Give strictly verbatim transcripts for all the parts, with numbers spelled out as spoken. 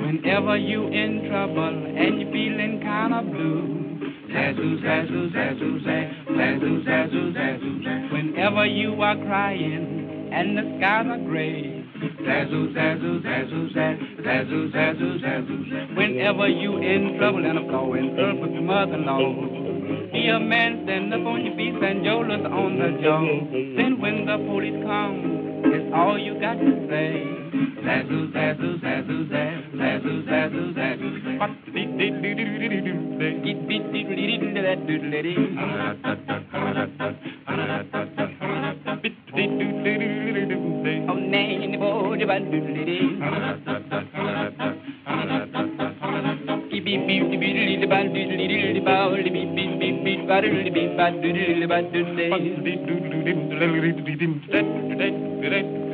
Whenever you in trouble and you feeling kind of blue, Zazu, Zazu, Zazu, Zazu, Zazu, Zazu. Whenever you are crying and the skies are gray, Zazu, Zazu, Zazu, Zazu, Zazu, Zazu. Whenever you in trouble and I'm going up with your mother-in-law, be a man, stand up on your feet, stand your lust on the jaw. Then when the police come, it's all you got to say. Zazu, zazu, zazu, zazu, zazu, zazu. What did it do do do do do? It did it did it that do do do. It did do do do do do. Oh, nay, in the boat about do do do. It be be be be about do do about be be. Ba do do do ba do do ba do do.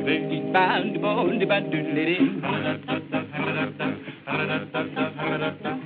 It's bound to bond ba do do.